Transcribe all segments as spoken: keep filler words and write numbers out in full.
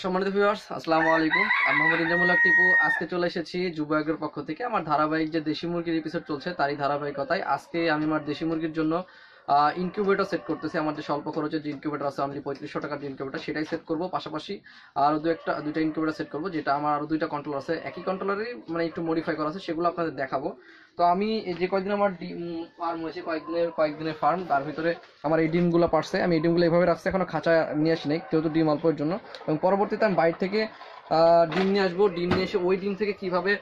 सम्मानित ভিউয়ার্স আসসালামু আলাইকুম আমি মোহাম্মদ জামুল হক টিপু আজকে চলে এসেছি যুবাগের পক্ষ থেকে আমার ধারাবাহিক যে দেশি মুরগির এপিসোড চলছে তারই ধারাবাহিকতায় আজকে আমি আমার দেশি মুরগির জন্য ইনকিউবেটর সেট করতেছি আমার যে স্বল্প খরচে যে ইনকিউবেটর আছে আমি পঁয়ত্রিশশো টাকার যে ইনকিউবেটর সেটাই সেট করব পাশাপাশি আর দুই একটা দুইটা ইনকিউবেটর সেট করব যেটা আমার আর দুইটা কন্ট্রোলার আছে একই কন্ট্রোলারই মানে একটু মডিফাই করা আছে সেগুলো আপনাদের দেখাবো তো আমি যে কয়েকদিন আমার ফার্ম হয়েছে কয়েকদিনের কয়েকদিনের ফার্ম তার ভিতরে আমার এই ডিমগুলো পারছে আমি এই ডিমগুলো এইভাবে রাখছি এখনও খাঁচা নিয়ে আসি নাই যেহেতু ডিম অল্পের জন্য এবং পরবর্তীতে আমি বাইরে থেকে ডিম নিয়ে আসবো ডিম নিয়ে এসে ওই ডিম থেকে কীভাবে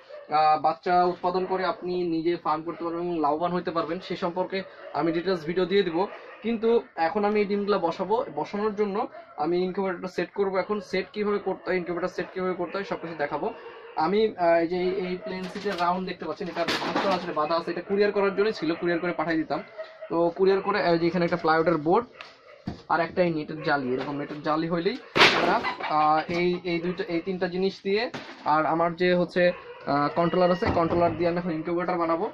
বাচ্চা উৎপাদন করে আপনি নিজে ফার্ম করতে পারবেন এবং লাভবান হতে পারবেন সে সম্পর্কে আমি ডিটেলস ভিডিও দিয়ে দিব কিন্তু এখন আমি এই ডিমগুলো বসাবো বসানোর জন্য আমি ইনকিউবেটরটা সেট করব এখন সেট কীভাবে করতে হয় ইনকিউবেটর সেট কীভাবে করতে হয় সব কিছু দেখাবো আমি যে এই প্লেন সিটের রাউন্ড দেখতে পাচ্ছেন এটা আসলে বাধা আছে এটা কুরিয়ার করার জন্যই ছিল কুরিয়ার করে পাঠিয়ে দিতাম তো কুরিয়ার করে এখানে একটা প্লাইউডের বোর্ড আর একটা এই নেটের জালি এরকম নেটের জালি হইলেই আমরা এই এই দুইটা এই তিনটা জিনিস দিয়ে আর আমার যে হচ্ছে কন্ট্রোলার আছে কন্ট্রোলার দিয়ে আমি এখন ইনকিউবেটর বানাবো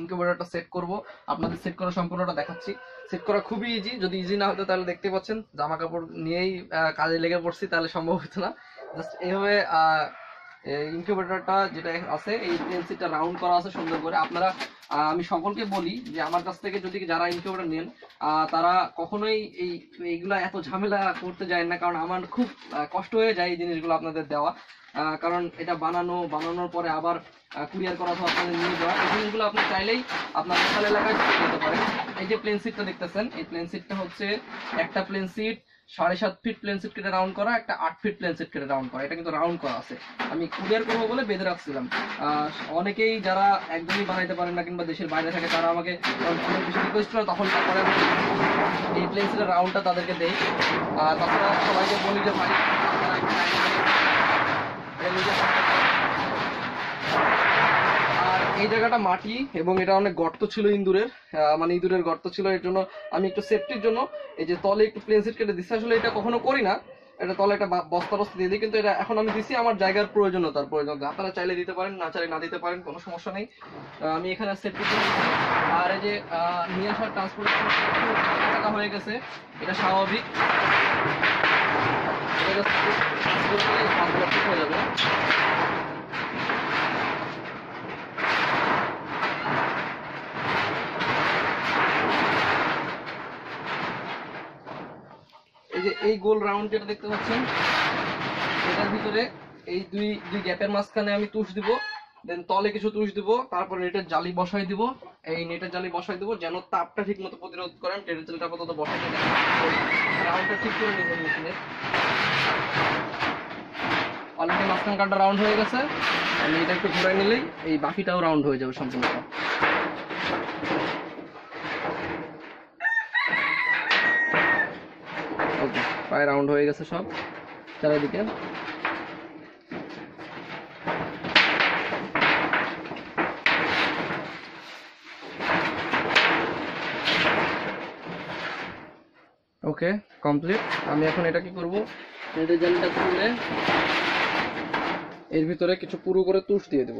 ইনকিউবেটরটা সেট করব আপনাদের সেট করা সম্পূর্ণটা দেখাচ্ছি সেট করা খুবই ইজি যদি ইজি না হতো তাহলে দেখতে পাচ্ছেন জামা কাপড় নিয়েই কাজে লেগে পড়ছি তাহলে সম্ভব হতো না জাস্ট এইভাবে ইনকিউবেটরটা যেটা আছে এই পেন্সিলটা রাউন্ড করা আছে সুন্দর করে আপনারা আমি সকলকে বলি যে আমার কাছ থেকে যদি যারা ইনকিউবেটর নেন তারা কখনোই এই এইগুলা এত ঝামেলা করতে যায় না কারণ আমার খুব কষ্ট হয়ে যায় এই জিনিসগুলো আপনাদের দেওয়া কারণ এটা বানানো বানানোর পরে আবার কুরিয়ার করা তো আপনাদের নিয়ে যাওয়া এই জিনিসগুলো আপনি চাইলেই আপনার লোকাল এলাকায় যেতে পারেন এই যে প্লেন সিটটা দেখতেছেন এই প্লেন সিটটা হচ্ছে একটা প্লেন সিট সাড়ে সাত ফিট প্লেন সিট কেটে রাউন্ড করা একটা আট ফিট প্লেন সিট কেটে রাউন্ড করা এটা কিন্তু রাউন্ড করা আছে আমি কুরিয়ার করবো বলে বেঁধে রাখছিলাম অনেকেই যারা একদমই বানাইতে পারেন না কিংবা দেশের বাইরে থাকে তারা আমাকে বেশি রিকোয়েস্ট করে তখন পরে এই প্লেন সিটের রাউন্ডটা তাদেরকে দেয় তাছাড়া সবাইকে বলি যে ভাই আর এই জায়গাটা মাটি এবং এটা অনেক গর্ত ছিল ইঁদুরের মানে ইঁদুরের গর্ত ছিল এর জন্য আমি একটু সেফটির জন্য এই যে তলে একটু প্লেন সিট কেটে দিচ্ছি আসলে এটা কখনো করি না এটা তলে একটা বস্তা বস্তা দিয়ে দিই কিন্তু এটা এখন আমি দিচ্ছি আমার জায়গার প্রয়োজনতার প্রয়োজন আপনারা চাইলে দিতে পারেন না চাইলে না দিতে পারেন কোনো সমস্যা নেই আমি এখানে সেফটি আর এই যে নিয়ে আসার ট্রান্সপোর্ট টাকা হয়ে গেছে এটা স্বাভাবিক হয়ে যাবে এই যে এই গোল রাউন্ড যেটা দেখতে পাচ্ছেন এটার ভিতরে এই দুই দুই গ্যাপের মাঝখানে আমি তুষ দিব দেন তলে কিছু তুষ দিব তারপর নেটের জালি বসাই দিব এই নেটের জালি বসাই দিব যেন তাপটা ঠিক মতো প্রতিরোধ করেন নেটের জালিটা আপাতত বসাই দিই রাউন্ডটা ঠিক করে নিব মেশিনের অলরেডি মাঝখানকারটা রাউন্ড হয়ে গেছে আমি এটা একটু ঘুরাই নিলেই এই বাকিটাও রাউন্ড হয়ে যাবে সম্পূর্ণটা ওকে প্রায় রাউন্ড হয়ে গেছে সব চারিদিকে ওকে কমপ্লিট আমি এখন এটা কি করব নেটের জালটা খুলে এর ভিতরে কিছু পুরো করে তুষ দিয়ে দেব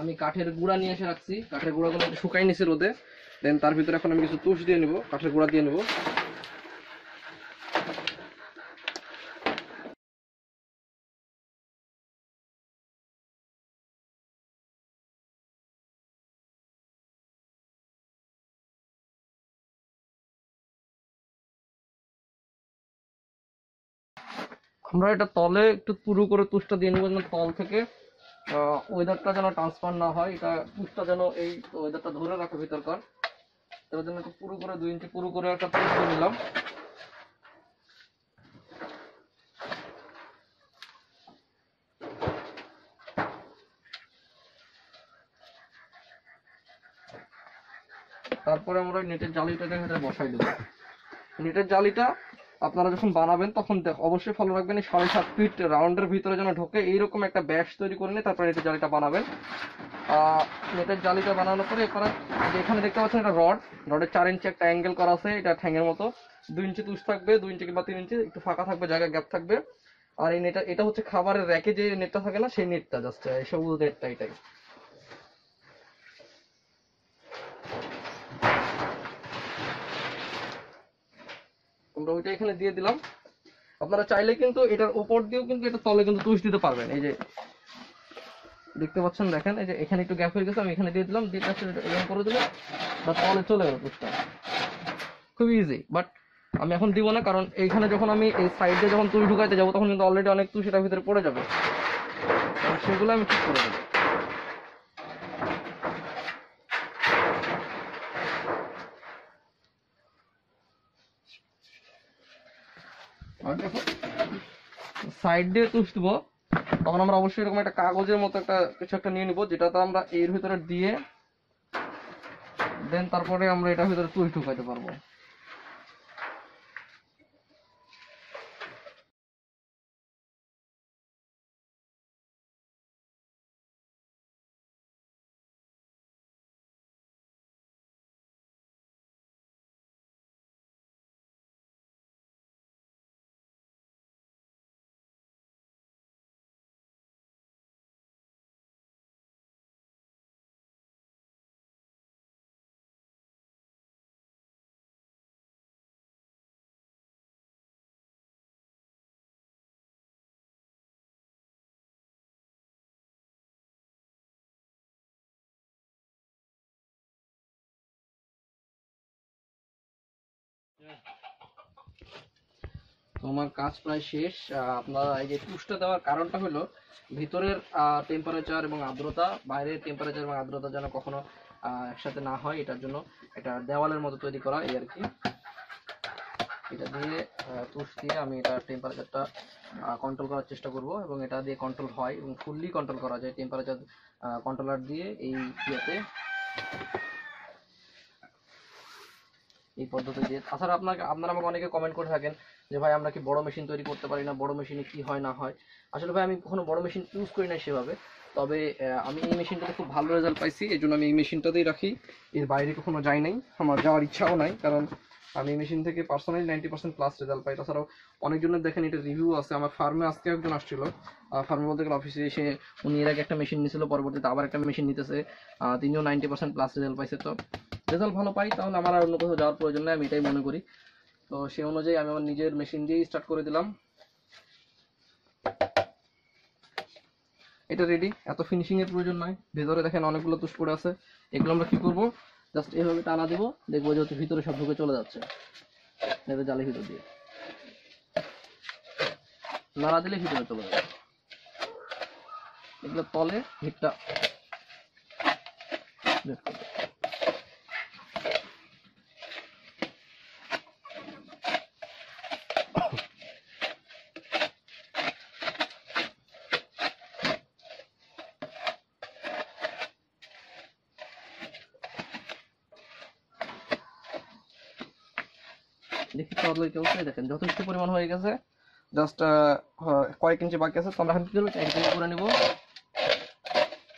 আমি কাঠের গুঁড়া নিয়ে এসে রাখছি কাঠের গুঁড়াগুলো একটু শুকাই নিয়েছি রোদে দেন তার ভিতরে এখন আমি কিছু তুষ দিয়ে নেব কাঠের গুঁড়া দিয়ে নেব আমরা এটা তলে একটু পুরো করে তুষটা দিয়ে নেব যেন তল থেকে ওয়েদারটা যেন ট্রান্সফার না হয় এটা তুষটা যেন এই ওয়েদারটা ধরে রাখে ভিতরকার তার জন্য একটু পুরো করে দুই ইঞ্চি পুরো করে একটা তুষ দিয়ে নিলাম তারপরে আমরা নেটের জালিটাকে এখানে বসাই দেবো নেটের জালিটা আপনারা যখন বানাবেন তখন অবশ্যই ফলো রাখবেন এই সাড়ে সাত ফিট রাউন্ডের ভিতরে যেন ঢোকে এইরকম একটা ব্যাস তৈরি করে নিয়ে তারপরে নেটের জালিটা বানাবেন নেটের জালিটা বানানোর পরে এরপরে এখানে দেখতে পাচ্ছেন এটা রড রডের চার ইঞ্চি একটা অ্যাঙ্গেল করা আছে এটা ঠ্যাঙের মতো দুই ইঞ্চি তুষ থাকবে দুই ইঞ্চি কিংবা তিন ইঞ্চি একটু ফাঁকা থাকবে জায়গা গ্যাপ থাকবে আর এই নেটা এটা হচ্ছে খাবারের র্যাকে যে নেটটা থাকে না সেই নেটটা জাস্ট এই সবুজ নেটটা এটাই তোমরা ওইটা এখানে দিয়ে দিলাম। আপনারা চাইলে কিন্তু এটার উপর দিয়েও কিন্তু এটা তলে কিন্তু তুষ দিতে পারবেন। এই যে দেখতে পাচ্ছেন, দেখেন এই যে এখানে একটু গ্যাপ হয়ে গেছে, আমি এখানে দিয়ে দিলাম, দিয়ে কাজটা এরকম করে দিলাম বা তলে চলে গেল তুষটা, খুব ইজি। বাট আমি এখন দিব না, কারণ এইখানে যখন আমি এই সাইডে যখন তুষ ঢুকাইতে যাবো তখন কিন্তু অলরেডি অনেক তুষ এটার ভিতরে পড়ে যাবে, সেগুলো আমি ঠিক করে দেবো। সাইড দিয়ে তুষ দিব তখন আমরা অবশ্যই এরকম একটা কাগজের মতো একটা কিছু একটা নিয়ে নিব, যেটাতে আমরা এর ভিতরে দিয়ে দেন তারপরে আমরা এটার ভিতরে তুষ ঢুকাইতে পারবো। তোমার কাজ প্রায় শেষ। আপনারা এই যে তুষটা দেওয়ার কারণটা হলো ভিতরের টেম্পারেচার এবং আর্দ্রতা, বাইরের টেম্পারেচার এবং আর্দ্রতা যেন কখনো একসাথে না হয়, এটার জন্য এটা দেওয়ালের মতো তৈরি করা এই আর কি। এটা দিয়ে তুষ দিয়ে আমি এটা টেম্পারেচারটা কন্ট্রোল করার চেষ্টা করব, এবং এটা দিয়ে কন্ট্রোল হয় এবং ফুললি কন্ট্রোল করা যায় টেম্পারেচার কন্ট্রোলার দিয়ে। এই ইয়েতে এই পদ্ধতি দিয়ে। তাছাড়া আপনাকে আপনারা আমাকে অনেকে কমেন্ট করে থাকেন যে ভাই আমরা কি বড় মেশিন তৈরি করতে পারি না, বড় মেশিনে কি হয় না হয়। আসলে ভাই আমি কখনো বড় মেশিন ইউজ করি না সেভাবে, তবে আমি এই মেশিনটাতে খুব ভালো রেজাল্ট পাইছি, এই জন্য আমি এই মেশিনটাতেই রাখি, এর বাইরে কখনো যাই নাই, আমার যাওয়ার ইচ্ছাও নাই, কারণ আমি এই মেশিন থেকে personally ninety percent plus result পাই। তাছাড়াও অনেকজনের দেখেন এটা রিভিউ আছে। আমার ফার্মে আজকে একজন আসছিল, ফার্মে বলতে গেলে অফিসে এসে উনি এর আগে একটা মেশিন নিয়েছিল, পরবর্তীতে আবার একটা মেশিন নিতেছে, তিনজন নাইনটি পার্সেন্ট প্লাস রেজাল্ট পাইছে। তো রেজাল্ট ভালো পাই, তাহলে আমার আর অন্য কোথাও যাওয়ার প্রয়োজন নেই, আমি এটাই মনে করি। তো সেই অনুযায়ী আমি আমার নিজের মেশিন দিয়েই স্টার্ট করে দিলাম। এটা রেডি, এত ফিনিশিং এর প্রয়োজন নাই। ভেতরে দেখেন অনেকগুলো তুষ পড়ে আছে, এগুলো আমরা কি করবো, জাস্ট এইভাবে টানা দেবো, দেখবো যেহেতু ভিতরে সব ঢুকে চলে যাচ্ছে, এটা জালের ভিতর দিয়ে নাড়া দিলে ভিতরে চলে যাবে। এগুলো তলে ভিতটা দেখি তদলে কেউ চাই, দেখেন যথেষ্ট পরিমাণ হয়ে গেছে, জাস্ট কয়েক ইঞ্চি বাকি আছে। তো আমরা এখন কি করবো, একদিকে করে নিব,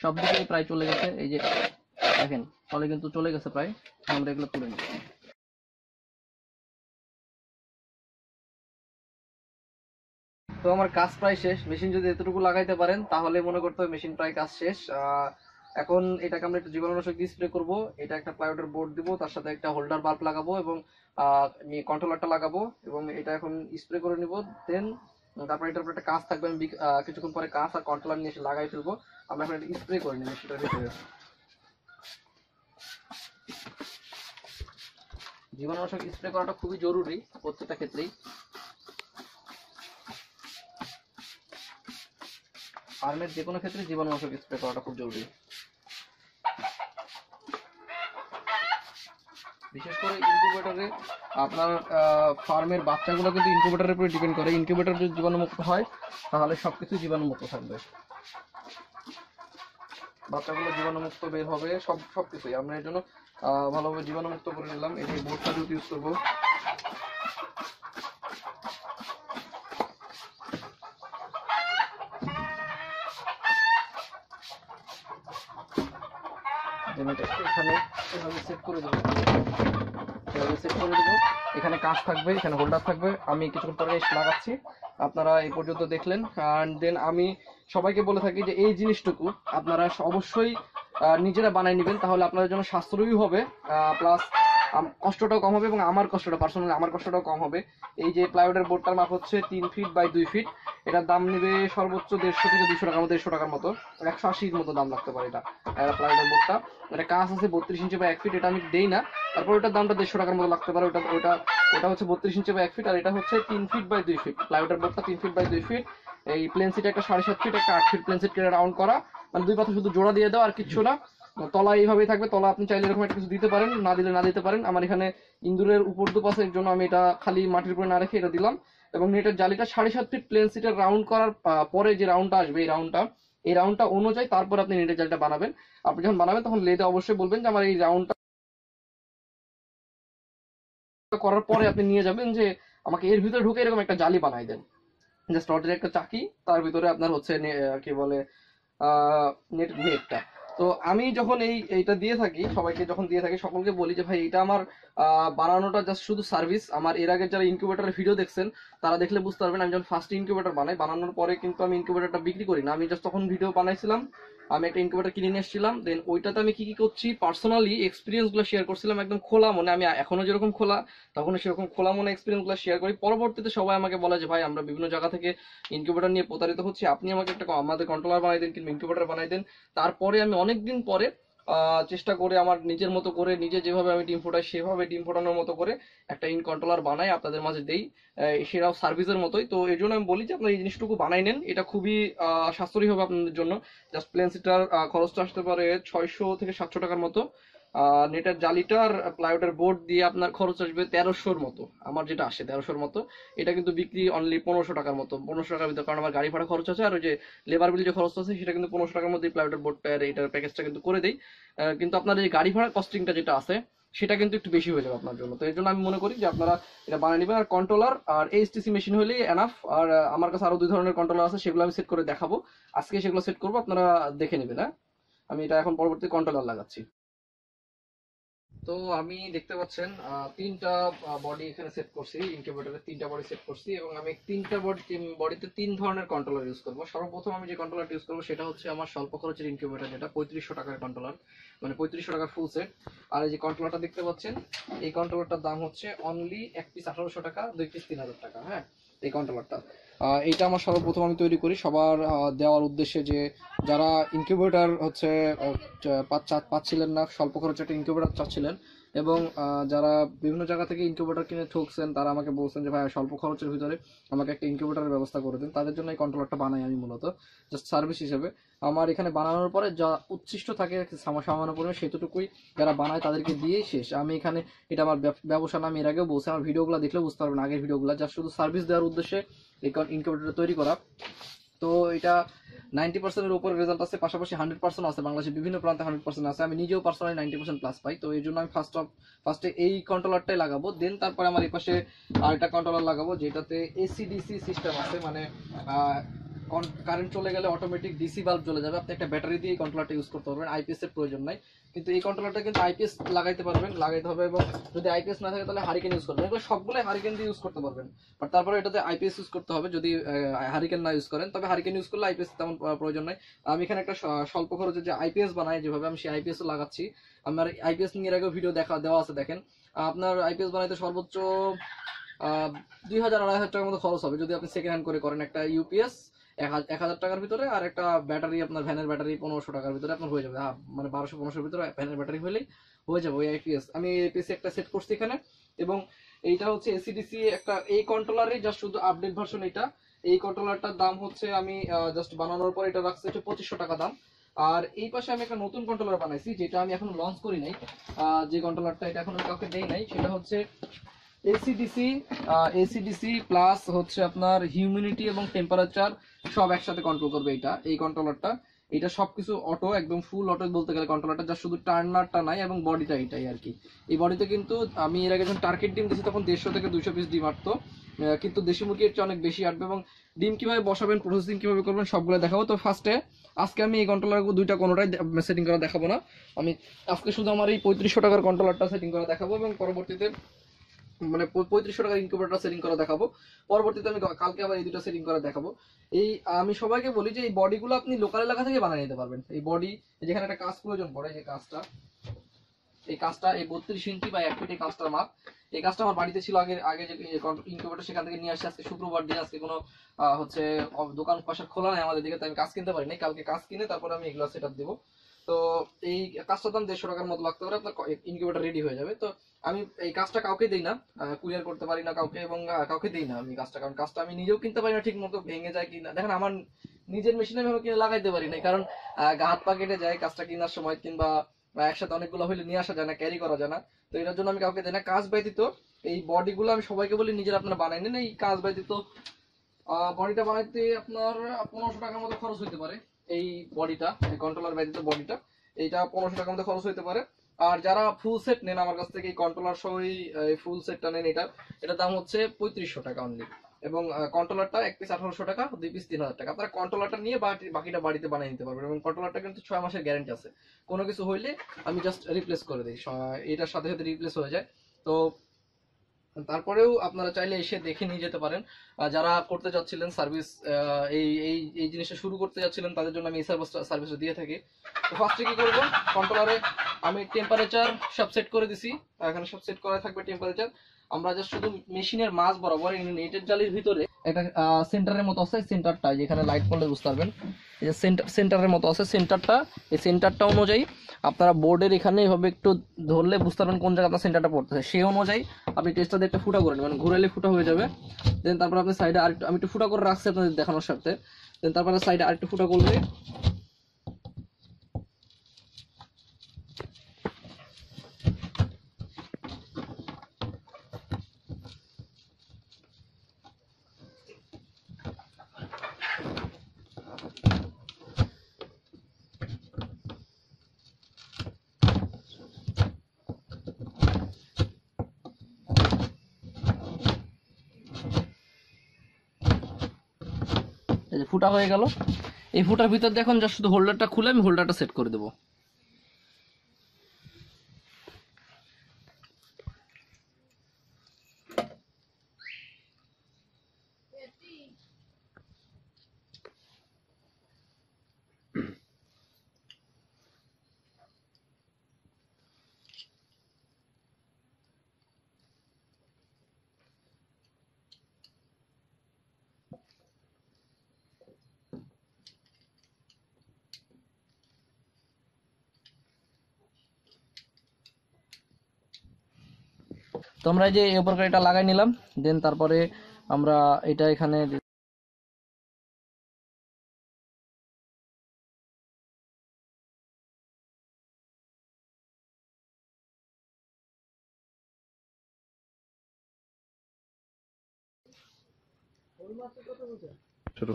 সব দিকেই প্রায় চলে গেছে। এই যে দেখেন তলে কিন্তু চলে গেছে প্রায়, আমরা এগুলো তুলে নিব। তো আমার কাজ প্রায় শেষ। মেশিন যদি এতটুকু লাগাইতে পারেন তাহলে মনে করতে হবে মেশিন প্রায় কাজ শেষ। এখন এটাকে আমরা একটু জীবাণুনাশক দিয়ে স্প্রে করবো, এটা একটা প্লাইউডের বোর্ড দিব, তার সাথে একটা হোল্ডার বাল্ব লাগাবো এবং কন্ট্রোলারটা লাগাবো, এবং এটা এখন স্প্রে করে নিব। দেন তারপরে এটার উপর একটা কাঁচ থাকবে, আমি কিছুক্ষণ পরে কাঁচ আর কন্ট্রোলার নিয়ে এসে লাগাই ফেলবো। আমরা এখন এটা স্প্রে করে নিব সেটার ভিতরে। জীবাণুনাশক স্প্রে করাটা খুবই জরুরি প্রত্যেকটা ক্ষেত্রেই। ফার্মের যে কোনো ক্ষেত্রে জীবাণুনাশক স্প্রে করাটা খুব জরুরি, বিশেষ করে ইনকিউবেটরে। আপনার ফার্মের বাচ্চাগুলো কিন্তু ইনকিউবেটরের উপরে ডিপেন্ড করে, ইনকিউবেটর যদি জীবাণুমুক্ত হয় তাহলে সবকিছু জীবাণুমুক্ত থাকবে, বাচ্চাগুলো জীবাণুমুক্ত বের হবে, সব সব কিছুই আমরা এর জন্য ভালোভাবে জীবাণুমুক্ত করে নিলাম। এটি বোর্ডটা যদি ইউজ করবো, এখানে সেট করে দেবো, সেট করে দেবো। এখানে কাঁচ থাকবে, এখানে হোল্ডার থাকবে, আমি কিছুক্ষণ পরে লাগাচ্ছি। আপনারা এই পর্যন্ত দেখলেন। অ্যান্ড দেন আমি সবাইকে বলে থাকি যে এই জিনিসটুকু আপনারা অবশ্যই নিজেরা বানাই নেবেন, তাহলে আপনাদের জন্য সাশ্রয়ী হবে, প্লাস কষ্টটাও কম হবে এবং আমার কষ্টটা পার্সোনালি আমার কষ্টটাও কম হবে। এই যে প্লাইউডের বোর্ডটার মাপ হচ্ছে তিন ফিট বাই দুই ফিট, এটার দাম নেবে সর্বোচ্চ দেড়শো থেকে দুশো টাকার মতো, দেড়শো টাকার মতো একশো আশির মতো দাম লাগতে পারে। এটা প্লাইউডের বোর্ডটা, এটা কাঁচ আছে বত্রিশ ইঞ্চি বা এক ফিট, এটা আমি দেই না, তারপর ওটার দামটা দেড়শো টাকার মতো লাগতে পারে। ওটা ওটা ওটা হচ্ছে বত্রিশ ইঞ্চি বা এক ফিট, আর এটা হচ্ছে তিন ফিট বাই দুই ফিট। প্লাইউডের বোর্ডটা তিন ফিট বাই দুই ফিট, এই প্লেন সিট একটা সাড়ে সাত ফিট, একটা আট ফিট প্লেন সিট কেটে রাউন্ড করা, মানে দুই পাতা শুধু জোড়া দিয়ে দাও আর কিছু না। তলা এইভাবেই থাকবে, তলা আপনি চাইলে এরকম একটা কিছু দিতে পারেন, না দিলে না দিতে পারেন। আমার এখানে ইন্দুরের উপর দুপাশের জন্য আমি এটা খালি মাটির উপরে না রেখে এটা দিলাম। এবং নেটের জালিটা সাড়ে সাত ফিট প্লেন সিটের রাউন্ড করার পরে যে রাউন্ডটা আসবে, এই রাউন্ডটা এই রাউন্ডটা অনুযায়ী তারপর আপনি নেটের জালটা বানাবেন। আপনি যখন বানাবেন তখন লেদে অবশ্যই বলবেন যে আমার এই রাউন্ডটা করার পরে আপনি নিয়ে যাবেন যে আমাকে এর ভিতরে ঢুকে এরকম একটা জালি বানাই দেন, জাস্ট অর্ডারের একটা চাকি, তার ভিতরে আপনার হচ্ছে কি বলে নেট নেটটা। তো আমি যখন এই এইটা দিয়ে থাকি সবাইকে, যখন দিয়ে থাকি সকলকে বলি যে ভাই এটা আমার বানানোটা জাস্ট শুধু সার্ভিস। আমার এর আগে যারা ইনকিউবেটারের ভিডিও দেখছেন তারা দেখলে বুঝতে পারবেন আমি যখন ফার্স্ট ইনকিউবেটার বানাই, বানানোর পরে কিন্তু আমি ইনকিউবেটারটা বিক্রি করি না। আমি জাস্ট তখন ভিডিও বানাইছিলাম, আমি একটা ইনকিউবেটার কিনে নিয়ে এসেছিলাম, দেন ওইটাতে আমি কি কি করছি পার্সোনালি এক্সপিরিয়েন্সগুলো শেয়ার করছিলাম একদম খোলা মনে। আমি এখনো যেরকম খোলা তখনও সেরকম খোলা মনে এক্সপিরিয়েন্সগুলো শেয়ার করি। পরবর্তীতে সবাই আমাকে বলে যে ভাই আমরা বিভিন্ন জায়গা থেকে ইনকিউবেটার নিয়ে প্রতারিত হচ্ছি, আপনি আমাকে একটা আমাদের কন্ট্রোলার বানাই দেন কিংবা ইনকিউবেটার বানাই দেন। তারপরে আমি অনেকদিন পরে চেষ্টা করে আমার নিজের মতো করে, নিজে যেভাবে আমি ডিম ফোটাই সেভাবে ডিম ফোটানোর মতো করে একটা ইন কন্ট্রোলার বানাই আপনাদের মাঝে দেই, সেটাও সার্ভিসের মতোই। তো এই জন্য আমি বলি যে আপনার এই জিনিসটুকু বানাই নেন, এটা খুবই সাশ্রয়ী হবে আপনাদের জন্য। জাস্ট প্লেন সিটার খরচটা আসতে পারে ছয়শো থেকে সাতশো টাকার মতো, আর নেটের জালিটার প্লাইউডের বোর্ড দিয়ে আপনার খরচ আসবে তেরোশোর মতো, আমার যেটা আসে তেরোশোর মতো। এটা কিন্তু বিক্রি অনলি পনেরোশো টাকার মতো, পনেরোশো টাকার ভিতরে, কারণ আমার গাড়ি ভাড়া খরচ আছে আর ওই যে লেবার বিল যে খরচ আছে সেটা কিন্তু পনেরোশো টাকার মধ্যে প্লাইউডের বোর্ডটার এটার প্যাকেজটা কিন্তু করে দেই। কিন্তু আপনার এই গাড়ি ভাড়া কস্টিংটা যেটা আছে সেটা কিন্তু একটু বেশি হয়ে যাবে আপনার জন্য। তো এই জন্য আমি মনে করি যে আপনারা এটা বানিয়ে নেবেন। আর কন্ট্রোলার আর এইচটিসি মেশিন হলেই এনাফ। আর আমার কাছে আরো দুই ধরনের কন্ট্রোলার আছে, সেগুলো আমি সেট করে দেখাবো আজকে, সেগুলো সেট করবো, আপনারা দেখে নেবেন। হ্যাঁ, আমি এটা এখন পরবর্তী কন্ট্রোলার লাগাচ্ছি। তো আমি দেখতে পাচ্ছেন তিনটা বডি এখানে সেট করছি, ইনকিউবেটরে তিনটা বডি সেট করছি এবং আমি তিনটা বডি বডিতে তিন ধরনের কন্ট্রোলার ইউজ করবো। সর্বপ্রথম আমি যে কন্ট্রোলার ইউজ করবো সেটা হচ্ছে আমার স্বল্প খরচের ইনকিউবেটর, যেটা পঁয়ত্রিশশো টাকার কন্ট্রোলার, মানে পঁয়ত্রিশশো টাকার ফুল সেট। আর এই যে কন্ট্রোলারটা দেখতে পাচ্ছেন, এই কন্ট্রোলারটার দাম হচ্ছে অনলি এক পিস আঠারোশো টাকা, দুই পিস তিন হাজার টাকা। হ্যাঁ, এই কন্ট্রোলারটা এইটা আমার সর্বপ্রথম আমি তৈরি করি সবার দেওয়ার উদ্দেশ্যে, যে যারা ইনকিউবেটার হচ্ছে পাচ্ছিলেন না, স্বল্প খরচে একটা ইনকিউবেটার চাচ্ছিলেন এবং যারা বিভিন্ন জায়গা থেকে ইনকিউবেটার কিনে ঠকছেন তারা আমাকে বলছেন যে ভাই স্বল্প খরচের ভিতরে আমাকে একটা ইনকিউবেটারের ব্যবস্থা করে দেন, তাদের জন্য এই কন্ট্রোলারটা বানাই আমি মূলত জাস্ট সার্ভিস হিসেবে। আমার এখানে বানানোর পরে যা উচ্ছিষ্ট থাকে সামান্য পরিমাণ সেটুকুই যারা বানায় তাদেরকে দিয়েই শেষ। আমি এখানে এটা আমার ব্যবসা নাম এর আগেও বলছি, আমার ভিডিওগুলো দেখলে বুঝতে পারবেন আগের ভিডিওগুলো, জাস্ট শুধু সার্ভিস দেওয়ার উদ্দেশ্যে এই ইনকিউবেটারটা তৈরি করা। তো এটা নাইনটি পার্সেন্টের উপরে রেজাল্ট আছে, পাশাপাশি হান্ড্রেড পার্সেন্ট আছে, বাংলাদেশের বিভিন্ন প্রান্তে হান্ড্রেড পার্সেন্ট আছে। আমি নিজেও পার্সোনালি নাইনটি পার্সেন্ট প্লাস পাই। তো এই জন্য আমি ফার্স্ট অফ ফার্স্টে এই কন্ট্রোলারটাই লাগাবো, দেন তারপরে আমার এই পাশে আরেকটা কন্ট্রোলার লাগাবো যেটাতে এসিডিসি সিস্টেম আছে, মানে কারেন্ট চলে গেলে অটোমেটিক ডিসি বাল্ব চলে যাবে, আপনি একটা ব্যাটারি দিয়ে এই কন্ট্রোলারটা ইউজ করতে পারবেন, আইপিএস এর প্রয়োজন নাই। কিন্তু এই কন্ট্রোলারটা কিন্তু আইপিএস লাগাইতে পারবেন, লাগাইতে হবে, এবং যদি আইপিএস না থাকে তাহলে হারিকেন ইউজ করবেন। এগুলো সবগুলো হারিকেন দিয়ে ইউজ করতে পারবেন, বাট তারপরে এটাতে আইপিএস ইউজ করতে হবে যদি হারিকেন না ইউজ করেন, তবে হারিকেন ইউজ করলে আইপিএস তেমন প্রয়োজন নাই। আমি এখানে একটা স্বল্প খরচে যে আইপিএস বানাই যেভাবে আমি সেই আইপিএস লাগাচ্ছি, আমার আইপিএস নিয়ে এর আগেও ভিডিও দেখা দেওয়া আছে দেখেন। আপনার আইপিএস বানাইতে সর্বোচ্চ দুই হাজার আড়াই হাজার টাকার মতো খরচ হবে যদি আপনি সেকেন্ড হ্যান্ড করে করেন। একটা ইউপিএস এক হাজার টাকার ভিতরে, আর একটা ব্যাটারি আপনার ভ্যানের ব্যাটারি পনেরোশো টাকার ভিতরে আপনার হয়ে যাবে, মানে বারোশো পনেরোশোর ভিতরে ভ্যানের ব্যাটারি হলেই হয়ে যাবে ওই আইপিএস। আমি আইপিএস একটা সেট করছি এখানে, এবং এইটা হচ্ছে এসিডিসি একটা, এই কন্ট্রোলারে জাস্ট শুধু আপডেট ভার্সন এটা। এই কন্ট্রোলারটার দাম হচ্ছে আমি জাস্ট বানানোর পর এটা রাখছি হচ্ছে পঁচিশশো টাকা দাম। আর এই পাশে আমি একটা নতুন কন্ট্রোলার বানাইছি যেটা আমি এখন লঞ্চ করি নাই, যে কন্ট্রোলারটা এটা এখন কাউকে দেই নাই, সেটা হচ্ছে এসিডিসি এসিডিসি প্লাস হচ্ছে আপনার হিউমিডিটি এবং টেম্পারেচার সব একসাথে কন্ট্রোল করবে এটা, এই কন্ট্রোলারটা। এটা সবকিছু অটো, একদম ফুল অটো বলতে গেলে কন্ট্রোলারটা, যা শুধু টার্নারটা নাই এবং বডিটা এটাই আর কি। এই বডিতে কিন্তু আমি এর আগে যখন টার্গেট ডিম দিয়েছি তখন দেড়শো থেকে দুশো পিস ডিম আটতো, কিন্তু দেশি মুরগির চেয়ে অনেক বেশি আটবে। এবং ডিম কিভাবে বসাবেন, প্রসেসিং কিভাবে করবেন সবগুলো দেখাবো। তো ফার্স্টে আজকে আমি এই কন্ট্রোলারগুলো দুইটা কোনোটাই সেটিং করা দেখাবো না, আমি আজকে শুধু আমার এই পঁয়ত্রিশশো টাকার কন্ট্রোলারটা সেটিং করা দেখাবো, এবং পরবর্তীতে মানে পঁয়ত্রিশশো টাকার ইনকিউবেটারটা সেটিং করা দেখাবো। পরবর্তীতে আমি কালকে আবার এই দুটো সেটিং করা দেখাবো। এই আমি সবাইকে বলি যে এই বডিগুলো আপনি লোকাল এলাকা থেকে বানিয়ে নিতে পারবেন। এই বডি যেখানে একটা কাজ প্রয়োজন পড়ে, যে কাজটা এই কাজটা এই বত্রিশ ইঞ্চি বা এক ফিট এই কাজটার মাপ। এই কাজটা আমার বাড়িতে ছিল আগে আগে যে ইনকিউবেটর সেখান থেকে নিয়ে আসছে আজকে শুক্রবার দিন, আজকে কোনো হচ্ছে দোকান পাশে খোলা নাই আমাদের দিকে, তাই আমি কাজ কিনতে পারি নাই, কালকে কাজ কিনে তারপরে আমি এগুলো সেট আপ দেবো। তো এই কাজটার দাম দেড়শো টাকার মতো লাগতে পারে, আপনার ইনকিউবেটর রেডি হয়ে যাবে। তো আমি এই কাজটা কাউকে দিই না, কুরিয়ার করতে পারি না কাউকে, এবং কাউকে দিই না আমি কাজটা, কারণ কাজটা আমি নিজেও কিনতে পারি না ঠিক মতো, ভেঙে যায় কিনা দেখেন আমার নিজের মেশিনে আমি কিনে লাগাইতে পারি না, কারণ হাত পা কেটে যায় কাজটা কেনার সময়, কিংবা একসাথে অনেকগুলো হইলে নিয়ে আসা যায় না, ক্যারি করা যায় না। তো এটার জন্য আমি কাউকে দিই না। কাজ ব্যতীত এই বডি গুলো আমি সবাইকে বলি নিজের আপনারা বানাই নেন। এই কাজ ব্যতীত বডিটা বানাইতে আপনার পনেরোশো টাকার মতো খরচ হইতে পারে, এই বডিটা এই কন্ট্রোলার ব্যতীত বডিটা এইটা পনেরোশো টাকার মতো খরচ হইতে পারে। আর যারা ফুল সেট নেন আমার কাছ থেকে, এই কন্ট্রোলার সহ এই ফুল সেটটা নেন, এটা এটার দাম হচ্ছে পঁয়ত্রিশশো টাকা অনলি, এবং কন্ট্রোলারটা এক পিস আঠারোশো টাকা, দুই পিস তিন হাজার টাকা। আপনারা কন্ট্রোলারটা নিয়ে বাকিটা বাড়িতে বানিয়ে নিতে পারবেন, এবং কন্ট্রোলারটা কিন্তু ছয় মাসের গ্যারেন্টি আছে, কোনো কিছু হইলে আমি জাস্ট রিপ্লেস করে দিই, এটার সাথে সাথে রিপ্লেস হয়ে যায়। তো তারপরেও আপনারা চাইলে এসে দেখে নিয়ে যেতে পারেন। যারা করতে চাচ্ছিলেন সার্ভিস, এই এই এই জিনিসটা শুরু করতে চাচ্ছিলেন, তাদের জন্য আমি এই সার্ভিসটা সার্ভিসটা দিয়ে থাকি। তো ফার্স্টে কি করবো, কন্ট্রোলারে আমি টেম্পারেচার সব সেট করে দিছি, এখানে সব সেট করা থাকবে টেম্পারেচার। আমরা জাস্ট শুধু মেশিনের মাছ বরাবর নেটের জালির ভিতরে একটা সেন্টারের মতো আছে, সেন্টারটা যেখানে লাইট পড়লে বুঝতে পারবেন, এই যে সেন্টার সেন্টারের মতো আছে সেন্টারটা, এই সেন্টারটা অনুযায়ী আপনারা বোর্ডের এখানে এভাবে একটু ধরলে বুঝতে পারবেন কোন জায়গায় আপনার সেন্টারটা পড়তেছে, সেই অনুযায়ী আপনি টেস্টটা দিয়ে একটা ফুটা করে নেবেন, ঘুরালে ফুটা হয়ে যাবে। দেন তারপর আপনি সাইডে আর আমি একটু ফুটা করে রাখছি আপনাদের দেখানোর সাথে, দেন তারপরে সাইডে আরেকটু ফুটা করলে ফুটা হয়ে গেল। এই ফুটার ভিতর দেখুন যা শুধু হোল্ডারটা খুলে আমি হোল্ডারটা সেট করে দেব। তো আমরা এই যে এই উপর এটা লাগাই নিলাম, দেন তারপরে আমরা এটা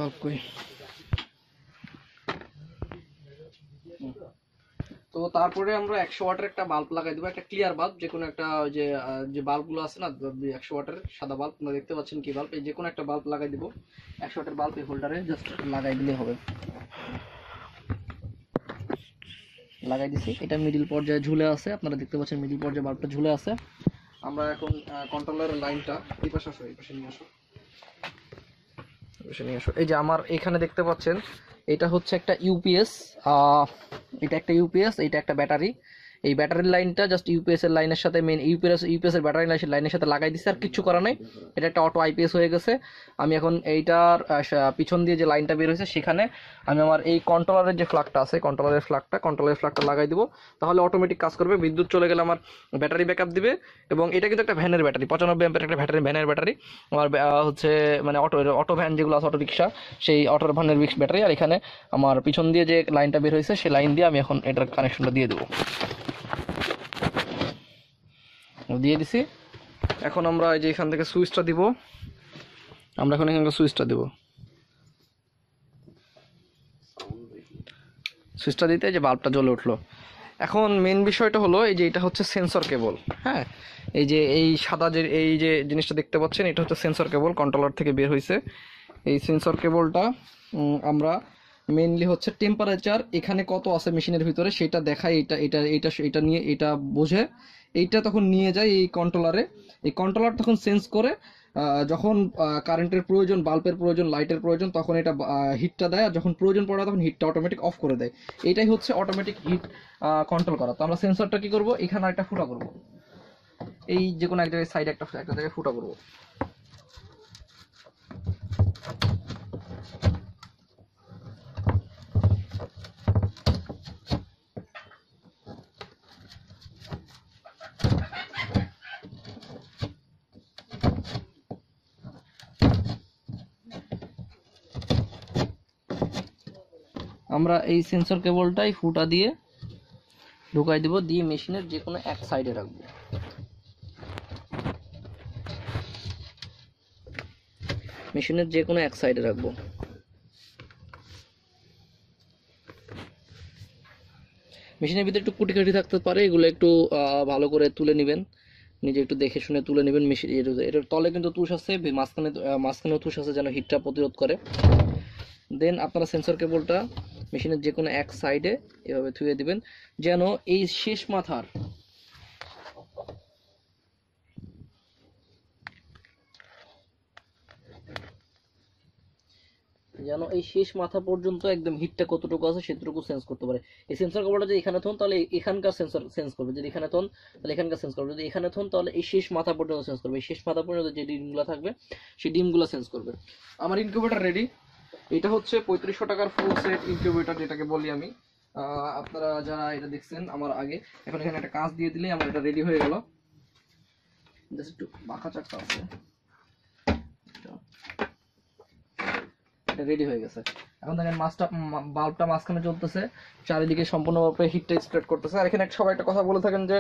এখানে তো তারপরে আমরা একশো ওয়াটের একটা বাল্ব লাগাই দেবো, একটা ক্লিয়ার বাল্ব, যে কোনো একটা যে যে বাল্বগুলো আছে না একশো ওয়াটের সাদা বাল্ব, আপনারা দেখতে পাচ্ছেন কি বাল্ব, এই যে কোনো একটা বাল্ব লাগাই দেবো একশো ওয়াটের বাল্ব, এই হোল্ডারে জাস্ট লাগাই দিলে হবে। লাগাই দিছি, এটা মিডিল পর্যায়ে ঝুলে আছে, আপনারা দেখতে পাচ্ছেন মিডিল পর্যায়ে বাল্বটা ঝুলে আছে। আমরা এখন কন্ট্রোলারের লাইনটা এই পাশে আসো, এই পাশে নিয়ে আসো, এই পাশে নিয়ে আসো। এই যে আমার এখানে দেখতে পাচ্ছেন এটা হচ্ছে একটা ইউপিএস, এটা একটা ইউপিএস, এটা একটা ব্যাটারি। এই ব্যাটারির লাইনটা জাস্ট ইউপিএস এর লাইনের সাথে মেন ইউপিএস ইউপিএস এর ব্যাটারি লাইনের সাথে লাগাই দিচ্ছে, আর কিছু করা নাই, এটা একটা অটো আইপিএস হয়ে গেছে। আমি এখন এইটার পিছন দিয়ে যে লাইনটা বের হয়েছে সেখানে আমি আমার এই কন্ট্রোলারের যে ফ্ল্যাগটা আছে, কন্ট্রোলারের ফ্ল্যাগটা কন্ট্রোলারের ফ্ল্যাগটা লাগাই দেবো, তাহলে অটোমেটিক কাজ করবে। বিদ্যুৎ চলে গেলে আমার ব্যাটারি ব্যাকআপ দিবে, এবং এটা কিন্তু একটা ভ্যানের ব্যাটারি, পঁচানব্বই অ্যাম্পের একটা ব্যাটারি, ভ্যানের ব্যাটারি আমার হচ্ছে মানে অটো অটো ভ্যান যেগুলো আছে, অটো রিক্সা, সেই অটো ভ্যানের ব্যাটারি। আর এখানে আমার পিছন দিয়ে যে লাইনটা বের হয়েছে সেই লাইন দিয়ে আমি এখন এটার কানেকশনটা দিয়ে দেবো, দিয়ে দিছি। এখন আমরা এই যে এখান থেকে সুইচটা দিব, আমরা এখন এখান থেকে সুইচটা দিব, সুইচটা দিতে এই যে বাল্বটা জ্বলে উঠলো। এখন মেন বিষয়টা হলো এই যে এটা হচ্ছে সেন্সর কেবল, হ্যাঁ, এই যে এই সাদা যে এই যে জিনিসটা দেখতে পাচ্ছেন এটা হচ্ছে সেন্সর কেবল, কন্ট্রোলার থেকে বের হয়েছে। এই সেন্সর কেবলটা আমরা মেইনলি হচ্ছে টেম্পারেচার এখানে কত আছে মেশিনের ভিতরে সেটা দেখায়, এটা এটা এটা এটা নিয়ে এটা বোঝে, এইটা তখন নিয়ে যায় এই কন্ট্রোলারে, এই কন্ট্রোলার তখন সেন্স করে যখন কারেন্টের প্রয়োজন বাল্বের প্রয়োজন লাইটের প্রয়োজন তখন এটা হিটটা দেয় আর যখন প্রয়োজন পড়ে তখন হিটটা অটোমেটিক অফ করে দেয়। এটাই হচ্ছে অটোমেটিক হিট কন্ট্রোল করা। তো আমরা সেন্সরটা কি করব, এখানে একটা ফুটা করব, এই যে কোনো এক জায়গায় সাইডে একটা একটা জায়গায় ফুটা করব। আমরা এই সেন্সর কেবলটাই ফুটা দিয়ে ঢুকাই দেব, দিয়ে মেশিনের যে কোনো এক সাইডে রাখব। মেশিনের যে কোনো এক সাইডে রাখব মেশিনের ভিতরে একটু কুটিকাটি থাকতে পারে, এগুলো একটু ভালো করে তুলে নেবেন, নিজে একটু দেখে শুনে তুলে নেবেন। মেশিন এটার তলে কিন্তু তুষ আছে, মাঝখানে মাঝখানেও তুষ আছে যেন হিটটা প্রতিরোধ করে। দেন আপনারা সেন্সর কেবলটা মেশিনের যে কোনো এক সাইডে এভাবে থুয়ে দিবেন, যেন এই শেষ মাথার যেন এই শেষ মাথা পর্যন্ত একদম হিটটা কতটুকু আছে সেটুকু সেন্স করতে পারে। এই সেন্সর কেবলটা যদি এখানে থন তাহলে এখানকার সেন্সর সেন্স করবে, যদি এখানে থন তাহলে এখানকার সেন্স করবে, যদি এখানে থন তাহলে এই শেষ মাথা পর্যন্ত সেন্স করবে। এই শেষ মাথা পর্যন্ত যে ডিমগুলো থাকবে সেই ডিমগুলো সেন্স করবে। আমার ইনকিউবেটর রেডি। এটা হচ্ছে পঁয়ত্রিশশো টাকার ফুল সেট ইনকিউবেটর, যেটাকে বলি আমি। আপনারা যারা এটা দেখছেন আমার আগে, এখন এখানে একটা কাজ দিয়ে দিলে আমার এটা রেডি হয়ে গেল। জাস্ট একটু বাঁকা চাকা আছে, এটা রেডি হয়ে গেছে। এখন দেখেন মাছটা বাল্বটা মাঝখানে চলতেছে, চারিদিকে সম্পূর্ণভাবে হিটটা স্প্রেড করতেছে। আর এখানে সবাই একটা কথা বলে থাকেন যে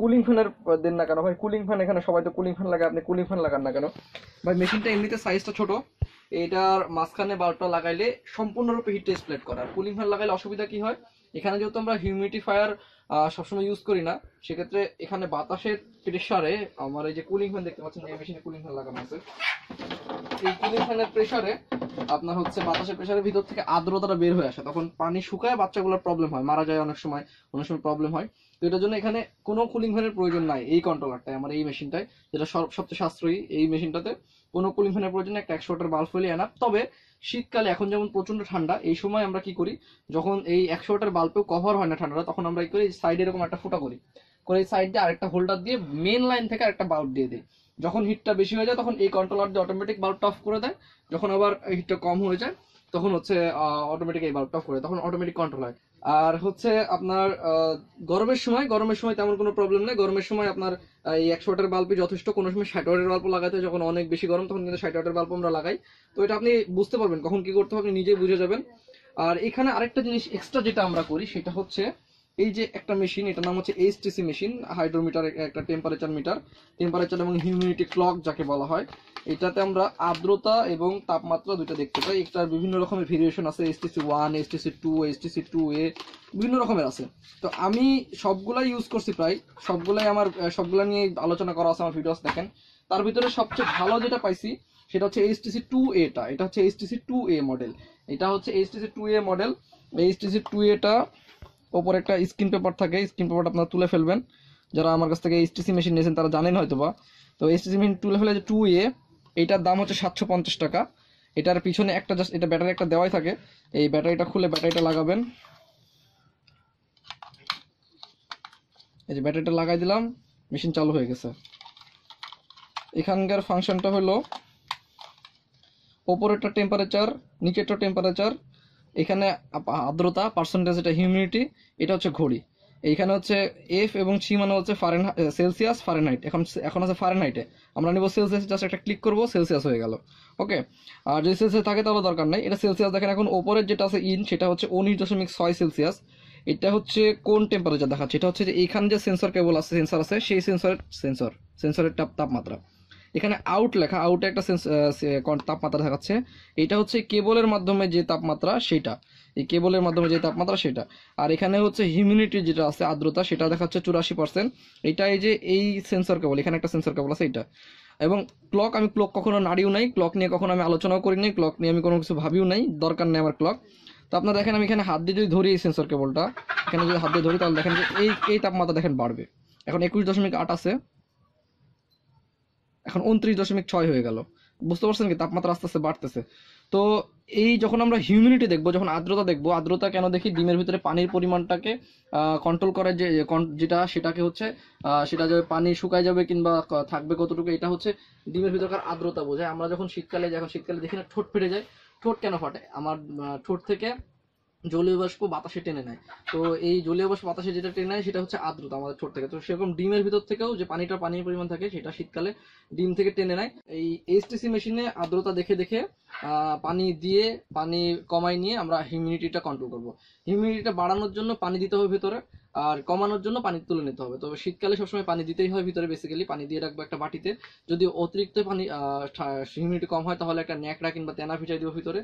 কুলিং ফ্যানের দেন না কেন ভাই, কুলিং ফ্যান এখানে সবাই তো কুলিং ফ্যান লাগে, আপনি কুলিং ফ্যান লাগান না কেন ভাই? মেশিনটা এমনিতে সাইজটা ছোট, এটার মাঝখানে বাল্বটা লাগাইলে সম্পূর্ণরূপে হিটটা স্প্লিট করে। আর কুলিং ফ্যান লাগাইলে অসুবিধা কি হয়, এখানে যেহেতু আমরা হিউমিডিফায়ার সবসময় ইউজ করি না, সেক্ষেত্রে এখানে বাতাসের প্রেশারে আমার এই যে কুলিং ফ্যান দেখতে পাচ্ছেন, এই মেশিনে কুলিং ফ্যান লাগানো আছে, এই কুলিং ফ্যানের প্রেশারে আপনার হচ্ছে বাতাসের প্রেশারের ভিতর থেকে আর্দ্রতাটা বের হয়ে আসে, তখন পানি শুকায় বাচ্চাগুলোর প্রবলেম হয়, মারা যায় অনেক সময়, অনেক সময় প্রবলেম হয়। তো এটার জন্য এখানে কোনো কুলিং ফ্যানের প্রয়োজন নাই। এই কন্ট্রোলারটাই আমার এই মেশিনটাই যেটা সব সবচেয়ে সাশ্রয়ী, এই মেশিনটাতে কোনো কুলিং ফ্যানের প্রয়োজন নেই, একটা একশো ওয়াটের বাল্ব হলেই এনাফ। তবে শীতকালে এখন যেমন প্রচন্ড ঠান্ডা, এই সময় আমরা কি করি, যখন এই একশো ওয়াটের বাল্বেও কভার হয় না ঠান্ডাটা, তখন আমরা কি করি সাইডে এরকম একটা ফুটা করি, করে এই সাইড দিয়ে আরেকটা হোল্ডার দিয়ে মেন লাইন থেকে আরেকটা বাল্ব দিয়ে দিই। যখন হিটটা বেশি হয়ে যায় তখন এই কন্ট্রোলার দিয়ে অটোমেটিক বাল্বটা অফ করে দেয়, যখন আবার হিটটা কম হয়ে যায় তখন হচ্ছে অটোমেটিক এই বাল্বটা অফ করে, তখন অটোমেটিক কন্ট্রোল হয়। আর হচ্ছে আপনার গরমের সময়, গরমের সময় তেমন কোনো প্রবলেম নেই, গরমের সময় আপনার এই একশো ওয়াটের বাল্ব যথেষ্ট, কোনো সময় ষাট ওয়াটের বাল্ব লাগাতে, যখন অনেক বেশি গরম তখন কিন্তু ষাট ওয়াটের বাল্ব আমরা লাগাই। তো এটা আপনি বুঝতে পারবেন কখন কি করতে হবে, আপনি নিজেই বুঝে যাবেন। আর এখানে আরেকটা জিনিস এক্সট্রা যেটা আমরা করি সেটা হচ্ছে এই যে একটা মেশিন, এটার নাম হচ্ছে এইচটিসি মেশিন, হাইড্রোমিটার, একটা টেম্পারেচার মিটার, টেম্পারেচার এবং হিউমিডিটি ক্লক যাকে বলা হয়। এটাতে আমরা আর্দ্রতা এবং তাপমাত্রা দুইটা দেখতে পাই, এটার বিভিন্ন রকমের ভেরিয়েশন আছে, STC one, STC two, STC two A বিভিন্ন রকমের আছে। তো আমি সবগুলাই ইউজ করছি, প্রায় সবগুলাই আমার সবগুলা নিয়ে আলোচনা করা আছে আমার ভিডিওস দেখেন। তার ভিতরে সবচেয়ে ভালো যেটা পাইছি সেটা হচ্ছে এইচটিসি টু এটা, এটা হচ্ছে এইচটিসি টু এ মডেল, এটা হচ্ছে HTC two A model. HTC two এটা ওপরে একটা স্ক্রিন পেপার থাকে, স্ক্রিন পেপারটা আপনারা তুলে ফেলবেন, যারা আমার কাছ থেকে এইচটিসি মেশিন নিয়েছেন তারা জানেন হয়তো বা। তো এইচটিসি মেশিন তুলে ফেলে যে টু এ, এটার দাম হচ্ছে সাতশো পঞ্চাশ টাকা। এটার পিছনে একটা জাস্ট এটা ব্যাটারি একটা দেওয়াই থাকে, এই ব্যাটারিটা খুলে ব্যাটারিটা লাগাবেন, এই যে ব্যাটারিটা লাগাই দিলাম, মেশিন চালু হয়ে গেছে। এখানকার ফাংশনটা হলো ওপরেরটা টেম্পারেচার, নিচেরটা টেম্পারেচার, এখানে আর্দ্রতা পার্সেন্টেজ, এটা হিউমিডিটি, এটা হচ্ছে ঘড়ি, এইখানে হচ্ছে এফ এবং সি মানে হচ্ছে ফারেনহাইট, সেলসিয়াস ফারেনহাইট। এখন এখন আছে ফারেনহাইটে, আমরা নিব সেলসিয়াস, জাস্ট একটা ক্লিক করব, সেলসিয়াস হয়ে গেল। ওকে, আর যদি সেলসিয়াস থাকে তাহলে দরকার নাই, এটা সেলসিয়াস। দেখেন এখন ওপরের যেটা আছে ইন সেটা হচ্ছে উনিশ দশমিক ছয় সেলসিয়াস। এটা হচ্ছে কোন টেম্পারেচার দেখাচ্ছে, এটা হচ্ছে এইখানে যে সেন্সর কেবল আছে, সেন্সর আছে সেই সেন্সরের সেন্সর সেন্সরের তাপমাত্রা। এখানে আউট লেখা, আউটে একটা তাপমাত্রা দেখাচ্ছে, এটা হচ্ছে কেবলের মাধ্যমে যে তাপমাত্রা সেটা, এই কেবলের মাধ্যমে যে তাপমাত্রা সেটা। আর এখানে হচ্ছে হিউমিডিটি যেটা আছে আর্দ্রতা, সেটা দেখাচ্ছে চুরাশি পার্সেন্ট। এটা এই যে এই সেন্সর কেবল, এখানে একটা সেন্সর কেবল আছে এটা। এবং ক্লক, আমি ক্লক কখনো নাড়িও নাই, ক্লক নিয়ে কখনো আমি আলোচনাও করি নাই, ক্লক নিয়ে আমি কোনো কিছু ভাবিও নাই, দরকার নেই আমার ক্লক। তো আপনারা দেখেন আমি এখানে হাত দিয়ে যদি ধরি এই সেন্সর কেবলটা, এখানে যদি হাত দিয়ে ধরি তাহলে দেখেন যে এই এই তাপমাত্রা দেখেন বাড়বে, এখন একুশ দশমিক আট আছে, এখন उनत्रिश दशमिक छय হয়ে গেল। বুঝতে পারছেন কি তাপমাত্রা আস্তে আস্তে বাড়তেছে। তো এই যখন আমরা হিউমিডিটি দেখব, যখন আর্দ্রতা দেখব, আর্দ্রতা কেন দেখি, ডিমের ভিতরে পানির পরিমাণটাকে কন্ট্রোল করার যে যেটা সেটাকে হচ্ছে সেটা যে পানি শুকায় যাবে কিংবা থাকবে কতটুকু, এটা হচ্ছে ডিমের ভিতরকার আর্দ্রতা বোঝায়। আমরা যখন শীতকালে যখন শীতকালে দেখি না ঠোঁট ফেটে যায়, ঠোঁট কেন ফাটে, আমার ঠোঁট থেকে জলীয় বাষ্প বাতাসে টেনে নেয়। তো এই জলীয় বাষ্প বাতাসে যেটা টেনে নেয় সেটা হচ্ছে আর্দ্রতা আমাদের ঠোঁট থেকে। তো সেরকম ডিমের ভিতর থেকেও যে পানিটা পানির পরিমাণ থাকে সেটা শীতকালে ডিম থেকে টেনে নেয়। এই এইচটিসি মেশিনে আর্দ্রতা দেখে দেখে পানি দিয়ে পানি কমাই নিয়ে আমরা হিউমিডিটিটা কন্ট্রোল করব। হিউমিডিটিটা বাড়ানোর জন্য পানি দিতে হবে ভিতরে, আর কমানোর জন্য পানি তুলে নিতে হবে। তবে শীতকালে সবসময় পানি দিতেই হয় ভিতরে, বেসিক্যালি পানি দিয়ে রাখবো একটা বাটিতে। যদি অতিরিক্ত পানি হিউমিডিটি কম হয় তাহলে একটা ন্যাকড়া কিংবা তেনা ভিজাই দেবো ভিতরে।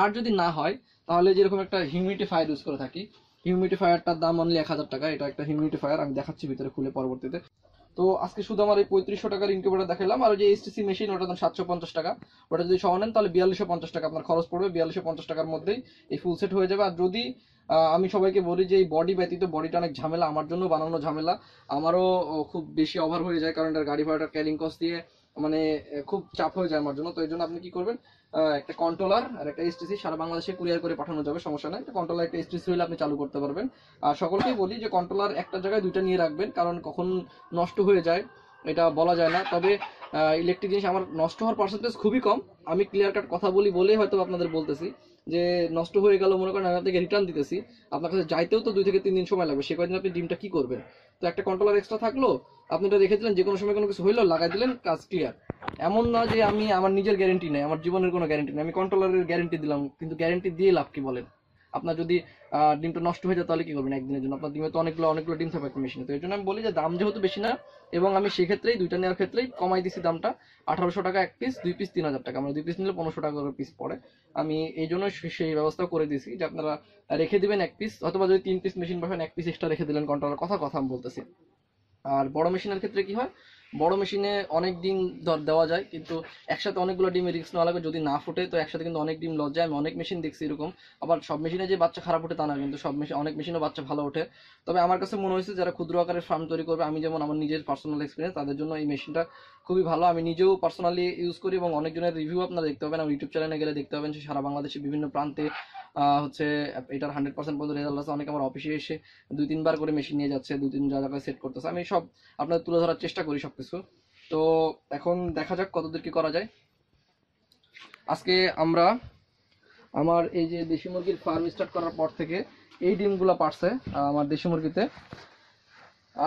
আর যদি না হয় তাহলে যেরকম একটা হিউমিডিফায়ার ইউজ করে থাকি, হিউমিডিফায়ারটার দাম অনলি এক হাজার টাকা। এটা একটা হিউমিডিফায়ার, আমি দেখাচ্ছি ভিতরে খুলে পরবর্তীতে। তো আজকে শুধু আমার এই পঁয়ত্রিশশো টাকার ইনকিউবেটার দেখালাম। আর যে এইচটিসি মেশিন ওটার দাম সাতশো পঞ্চাশ টাকা, ওটা যদি সহ নেন তাহলে বিয়াল্লিশশো পঞ্চাশ টাকা আপনার খরচ পড়বে। বিয়াল্লিশশো পঞ্চাশ টাকার মধ্যেই এই ফুল সেট হয়ে যাবে। আর যদি আমি সবাইকে বলি যে এই বডি ব্যতীত, বডিটা অনেক ঝামেলা, আমার জন্য বানানো ঝামেলা, আমারও খুব বেশি ওভার হয়ে যায়, কারণ এটার গাড়ি ভাড়াটার ক্যারিং কস্ট দিয়ে মানে খুব চাপ হয়ে যায় আমার জন্য। তো এই জন্য আপনি কি করবেন, একটা কন্ট্রোলার আর একটা এইচটিসি সারা বাংলাদেশে কুরিয়ার করে পাঠানো যাবে, সমস্যা নাই। একটা কন্ট্রোলার একটা এইচটিসি হলে আপনি চালু করতে পারবেন। আর সকলকেই বলি যে কন্ট্রোলার একটা জায়গায় দুইটা নিয়ে রাখবেন, কারণ কখন নষ্ট হয়ে যায় এটা বলা যায় না। তবে ইলেকট্রিক জিনিস আমার নষ্ট হওয়ার পার্সেন্টেজ খুবই কম। আমি ক্লিয়ার কাট কথা বলি বলেই হয়তো আপনাদের বলতেছি যে নষ্ট হয়ে গেল, মনে করেন আমি আপনাকে রিটার্ন দিতেছি, আপনার কাছে যাইতেও তো দুই থেকে তিন দিন সময় লাগবে, সে কয়দিন আপনি ডিমটা কি করবেন। তো একটা কন্ট্রোলার এক্সট্রা থাকলো, আপনি এটা রেখে দিলেন, যে কোনো সময় কোনো কিছু হইলো লাগাই দিলেন, কাজ ক্লিয়ার। এমন না যে আমি আমার নিজের গ্যারেন্টি নেই, আমার জীবনের কোনো গ্যারেন্টি নেই, আমি কন্ট্রোলারের গ্যারেন্টি দিলাম, কিন্তু গ্যারেন্টি দিয়ে লাভ কি বলেন। আপনার যদি ডিমটা নষ্ট হয়ে যায় তাহলে কি করবেন একদিনের জন্য, আপনার ডিমে তো অনেকগুলো অনেকগুলো ডিম থাকবে মেশিনে। তো এই জন্য আমি বলি যে দাম যেহেতু বেশি না, এবং আমি সেক্ষেত্রেই দুইটা নেওয়ার ক্ষেত্রেই কমাই দিচ্ছি দামটা, আঠারোশো টাকা এক পিস, দুই পিস তিন হাজার টাকা, আমরা দুই পিস নিলে পনেরোশো টাকা করে পিস পড়ে। আমি এই জন্য সেই ব্যবস্থা করে দিয়েছি যে আপনারা রেখে দিবেন এক পিস, অথবা যদি তিন পিস মেশিন বসেন এক পিস এক্সট্রা রেখে দিলেন কন্ট্রোলার, কথা কথা আমি বলতেছি। আর বড় মেশিনের ক্ষেত্রে কি হয়, বড় মেশিনে অনেক ডিম দেওয়া যায়, কিন্তু একসাথে অনেকগুলো ডিমের রিস্ক নেওয়া লাগে, যদি না ফুটে তো একসাথে কিন্তু অনেক ডিম লস যায়। আমি অনেক মেশিন দেখছি এরকম, আবার সব মেশিনে যে বাচ্চা খারাপ ওঠে তা না, কিন্তু সব মেশিন অনেক মেশিনও বাচ্চা ভালো ওঠে। তবে আমার কাছে মনে হয়েছে যারা ক্ষুদ্র আকারের ফার্ম তৈরি করবে, আমি যেমন আমার নিজের পার্সোনাল এক্সপিরিয়েন্স, তাদের জন্য এই মেশিনটা খুবই ভালো। আমি নিজেও পার্সোনালি ইউজ করি, এবং অনেকজনের রিভিউ আপনারা দেখতে পাবেন, আমি ইউটিউব চ্যানেলে গেলে দেখতে পাবেন সারা বাংলাদেশের বিভিন্ন প্রান্তে হচ্ছে এটার হান্ড্রেড পার্সেন্ট পর্যন্ত রেজাল্ট আছে। অনেকে আমার অফিসে এসে দুই তিনবার করে মেশিন নিয়ে যাচ্ছে, দুই তিন জায়গায় সেট করতেছে। আমি সব আপনাদের তুলে ধরার চেষ্টা করি সব কিছু। তো এখন দেখা যাক কতদূর কি করা যায়। আজকে আমরা আমার এই যে দেশি মুরগির ফার্ম স্টার্ট করার পর থেকে এই ডিমগুলো পারছে আমার দেশি মুরগিতে।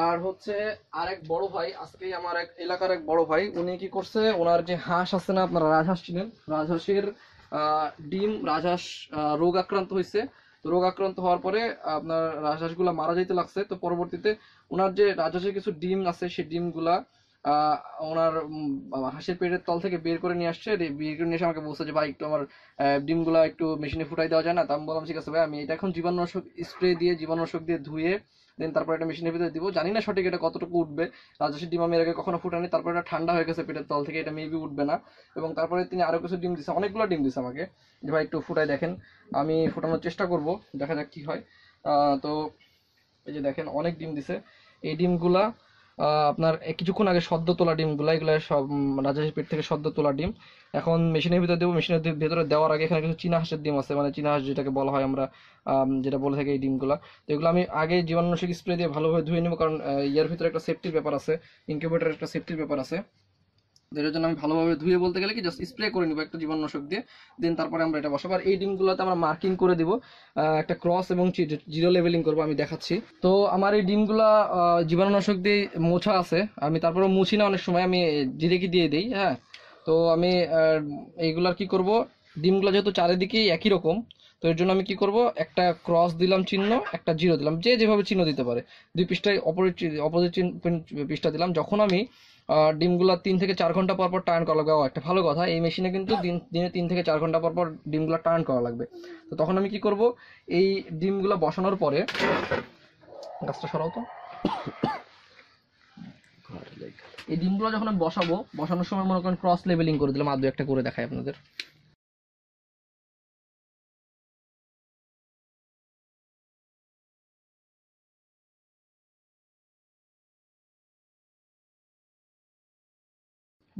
আর হচ্ছে আরেক বড় ভাই, আজকে আমার এক এলাকার এক বড় ভাই, উনি কি করছে, ওনার যে হাঁস আছে না, আপনারা রাজহাঁস ছিলেন, রাজহাঁসের ডিম, রাজহাঁস রোগ আক্রান্ত হয়েছে। তো রোগ আক্রান্ত হওয়ার পরে আপনার রাজহাঁসগুলা মারা যাইতে লাগছে। তো পরবর্তীতে ওনার যে রাজহাঁসের কিছু ডিম আছে, সেই ডিমগুলা আহ ওনার হাঁসের পেটের তল থেকে বের করে নিয়ে আসছে, বের করে নিয়ে এসে আমাকে বলছে যে ভাই একটু আমার ডিমগুলা একটু মেশিনে ফুটাই দেওয়া যায় না। তা আমি বললাম ঠিক আছে ভাই, আমি এটা এখন জীবাণুনাশক স্প্রে দিয়ে জীবাণুনাশক দিয়ে ধুয়ে দেন তারপরে এটা মেশিনের ভিতরে দিব। জানি না সঠিক এটা কতটুকু উঠবে, রাজহাঁসের ডিম আমি এর আগে কখনো ফুটানি, তারপরে এটা ঠান্ডা হয়ে গেছে পেটের তল থেকে, এটা মেবি উঠবে না। এবং তারপরে তিনি আরো কিছু ডিম দিচ্ছে, অনেকগুলো ডিম দিচ্ছে আমাকে যে ভাই একটু ফুটাই দেখেন। আমি ফুটানোর চেষ্টা করব, দেখা যাক কি হয়। তো এই যে দেখেন অনেক ডিম দিছে, এই ডিমগুলা আপনার কিছুক্ষণ আগে সদ্য তোলা ডিমগুলো, এগুলো সব রাজহাঁসের পেট থেকে সদ্য তোলা ডিম। এখন মেশিনের ভিতরে দেবো, মেশিনের ভিতরে দেওয়ার আগে এখানে কিছু চীনা হাঁসের ডিম আছে, মানে চীনা হাঁস যেটাকে বলা হয় আমরা, যেটা বলে থাকি এই ডিমগুলো। তো এগুলো আমি আগে জীবাণুনাশক স্প্রে দিয়ে ভালোভাবে ধুয়ে নেবো, কারণ ইয়ার ভিতরে একটা সেফটির ব্যাপার আছে, ইনকিউবেটারের একটা সেফটির ব্যাপার আছে। এটার জন্য আমি ভালোভাবে ধুয়ে বলতে গেলে কি জাস্ট স্প্রে করে নেবো একটা জীবাণুনাশক দিয়ে, দেন তারপরে আমরা এটা বসাবো। আর এই ডিমগুলোতে আমরা মার্কিং করে দিব, একটা ক্রস এবং জিরো লেভেলিং করবো, আমি দেখাচ্ছি। তো আমার এই ডিমগুলা জীবাণুনাশক দিয়ে মোছা আছে, আমি তারপরে মুছি না অনেক সময়, আমি জিরেকি দিয়ে দিই। হ্যাঁ, তো আমি এইগুলার কি করব, ডিমগুলো যেহেতু চারিদিকেই একই রকম, তো এর জন্য আমি কি করব, একটা ক্রস দিলাম চিহ্ন, একটা জিরো দিলাম, যে যেভাবে চিহ্ন দিতে পারে, দুই পৃষ্ঠায় অপোজিট অপোজিট পৃষ্ঠা দিলাম। যখন আমি ডিমগুলা তিন থেকে চার ঘন্টা পর পর টার্ন করা লাগবে, একটা ভালো কথা, এই মেশিনে কিন্তু দিন দিনে তিন থেকে চার ঘন্টা পর পর ডিমগুলা টার্ন করা লাগবে। তো তখন আমি কি করব, এই ডিমগুলা বসানোর পরে, গাছটা সরাও তো, এই ডিমগুলা যখন আমি বসাবো, বসানোর সময় মনে করেন ক্রস লেভেলিং করে দিলাম। আর দু একটা করে দেখাই আপনাদের।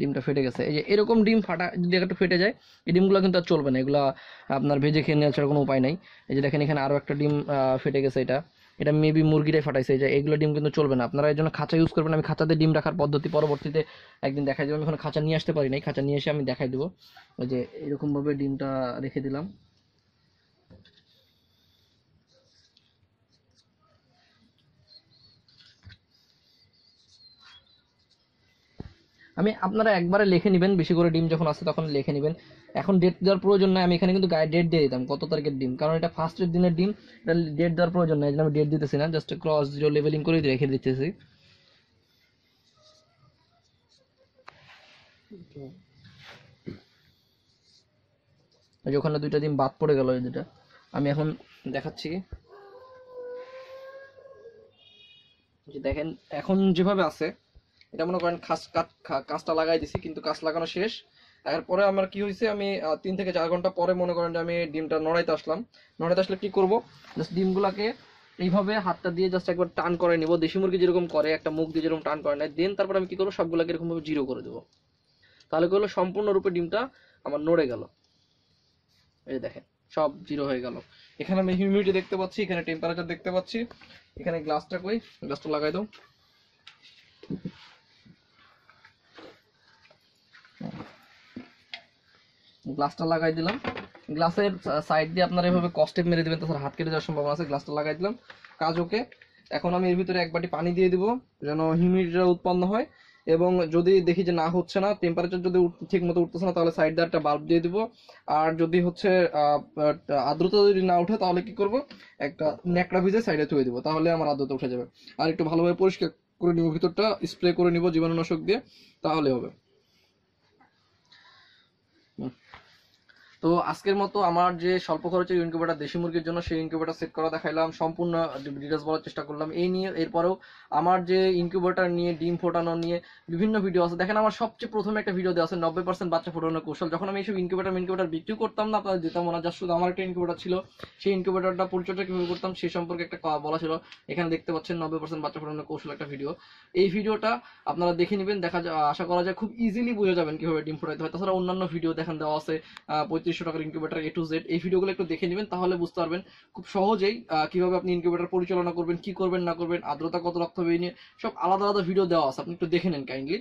ডিমটা ফেটে গেছে। এই যে এরকম ডিম ফাটা যদি একটা ফেটে যায় এই ডিমগুলো কিন্তু আর চলবে না, এগুলো আপনার ভেজে খেয়ে নেওয়া ছাড়া কোনো উপায় নাই। এই যে দেখেন এখানে আরও একটা ডিম ফেটে গেছে, এটা এটা মেবি মুরগিটাই ফাটাইছে। এই যে এগুলো ডিম কিন্তু চলবে না, আপনারা এর জন্য খাঁচা ইউজ করবেন। আমি খাঁচাতে ডিম রাখার পদ্ধতি পরবর্তীতে একদিন দেখাই দেবো, আমি এখন খাঁচা নিয়ে আসতে পারি নাই, খাঁচা নিয়ে এসে আমি দেখাই দেবো। ওই যে এরকমভাবে ডিমটা রেখে দিলাম, আমি আপনারা একবারে লিখে নেবেন, বেশি করে ডিম যখন আসে তখন লিখে নেবেন। এখন ডেট দেওয়ার প্রয়োজন নাই, আমি এখানে কিন্তু গায়ে ডেট দিয়ে দিতাম কত তারিখের ডিম, কারণ এটা ফার্স্টের দিনের ডিম, এটা ডেট দেওয়ার প্রয়োজন নাই, আমি ডেট দিতেছি না, জাস্ট ক্রস জিরো লেভেলিং করে রেখে দিতেছি। ওখানে দুইটা ডিম বাদ পড়ে গেল, এই দুটা আমি এখন দেখাচ্ছি। দেখেন এখন যেভাবে আছে এটা মনে করেন খাস কাজটা লাগাই দিছি, কিন্তু কাজ লাগানো শেষ। তারপরে আমার কি হয়েছে, আমি তিন থেকে চার ঘন্টা পরে মনে করেন যে আমি ডিমটা নড়াইতে আসলাম, নড়াইতে আসলে কি করবো, জাস্ট ডিমগুলোকে এইভাবে হাতটা দিয়ে জাস্ট একবার টান করে নিব, দেশি মুরগি যেরকম করে একটা মুখ দিয়ে যেরকম টান করে নেয়। দেন তারপর আমি কি করবো, সবগুলোকে এরকমভাবে জিরো করে দেবো, তাহলে কি হলো সম্পূর্ণরূপে ডিমটা আমার নড়ে গেল। এই দেখেন সব জিরো হয়ে গেল। এখানে আমি হিউমিডিটি দেখতে পাচ্ছি, এখানে টেম্পারেচার দেখতে পাচ্ছি, এখানে গ্লাসটা কই, গ্লাসটা লাগাই দাও। গ্লাসটা লাগাই দিলাম, গ্লাসের সাইড দিয়ে আপনারা এভাবে কস্টেপ মেরে দেবেন, তাছাড়া হাত কেটে যাওয়ার সম্ভাবনা আছে। গ্লাসটা লাগাই দিলাম, কাজ ওকে। এখন আমি এর ভিতরে এক বাটি পানি দিয়ে দিব যেন হিউমিডিটিটা উৎপন্ন হয়, এবং যদি দেখি যে না হচ্ছে না, টেম্পারেচার যদি ঠিক মতো উঠতেছে না, তাহলে সাইড দিয়ে একটা বাল্ব দিয়ে দিব। আর যদি হচ্ছে আর্দ্রতা যদি না ওঠে তাহলে কি করব, একটা ন্যাকড়া ভিজে সাইডে থুয়ে দিব, তাহলে আমার আর্দ্রতা উঠে যাবে। আর একটু ভালোভাবে পরিষ্কার করে নিব, ভিতরটা স্প্রে করে নিব জীবাণুনাশক দিয়ে, তাহলে হবে। তো আজকের মতো আমার যে স্বল্প খরচের ইনকিউবেটার দেশি মুরগির জন্য সেই ইনকিউবেটার সেট করা দেখাইলাম, সম্পূর্ণ ডিটেলস বলার চেষ্টা করলাম এই নিয়ে। এরপরেও আমার যে ইনকিউবেটার নিয়ে ডিম ফোটানো নিয়ে বিভিন্ন ভিডিও আছে, দেখেন আমার সবচেয়ে প্রথমে একটা ভিডিও দেওয়া আছে নব্বই পার্সেন্ট বাচ্চা ফোটানোর কৌশল। যখন আমি এইসব ইনকিউবেটার ইনকিউবেটার বিক্রি করতাম না, আপনাদের দিতাম না, যা শুধু আমার একটা ইনকিউবেটার ছিল, সেই ইনকিউবেটারটা পরিচর্যা কীভাবে করতাম সে সম্পর্কে একটা বলা ছিল। এখানে দেখতে পাচ্ছেন নব্বই পার্সেন্ট বাচ্চা ফোটানোর কৌশল একটা ভিডিও, এই ভিডিওটা আপনারা দেখে নেবেন, দেখা আশা করা যায় খুব ইজিলি বুঝে যাবেন কীভাবে ডিম ফোটাইতে হয়। তাছাড়া অন্যান্য ভিডিও দেখেন দেওয়া আছে পঁয়ত্রিশশো টাকার ইনকিউবেটার এ টু জেড, এই ভিডিওগুলো একটু দেখে নেবেন, তাহলে বুঝতে পারবেন খুব সহজেই কিভাবে আপনি ইনকিউবেটার পরিচালনা করবেন, কি করবেন না করবেন, আর্দ্রতা কত রাখতে হবে, এই নিয়ে সব আলাদা আলাদা ভিডিও দেওয়া আছে, আপনি একটু দেখে নেন কাইন্ডলি।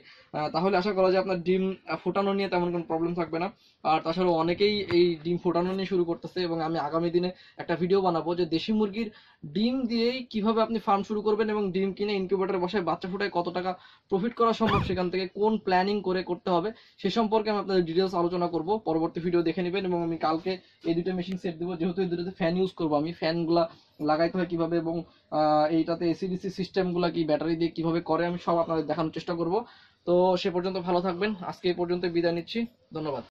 তাহলে আশা করা যায় আপনার ডিম ফোটানো নিয়ে তেমন কোনো প্রবলেম থাকবে না। আর তাছাড়াও অনেকেই এই ডিম ফোটানো নিয়ে শুরু করতেছে, এবং আমি আগামী দিনে একটা ভিডিও বানাবো যে দেশি মুরগির ডিম দিয়েই কিভাবে আপনি ফার্ম শুরু করবেন, এবং ডিম কিনে ইনকিউবেটার বসায় বাচ্চা ফোটায় কত টাকা প্রফিট করা সম্ভব, সেখান থেকে কোন প্ল্যানিং করে করতে হবে সে সম্পর্কে আমি আপনাদের ডিটেলস আলোচনা করবো। পরবর্তী ভিডিও দেখে নেবেন, এবং আমি কালকে এই দুটো মেশিন সেট দেবো, যেহেতু এই দুটোতে ফ্যান ইউজ করবো, আমি ফ্যানগুলা লাগাইতে হয় কিভাবে, এবং এইটাতে এসিডিসি সিস্টেমগুলা কি ব্যাটারি দিয়ে কিভাবে করে, আমি সব আপনাদের দেখানোর চেষ্টা করব। তো সে পর্যন্ত ভালো থাকবেন, আজকে এই পর্যন্ত বিদায় নিচ্ছি, ধন্যবাদ।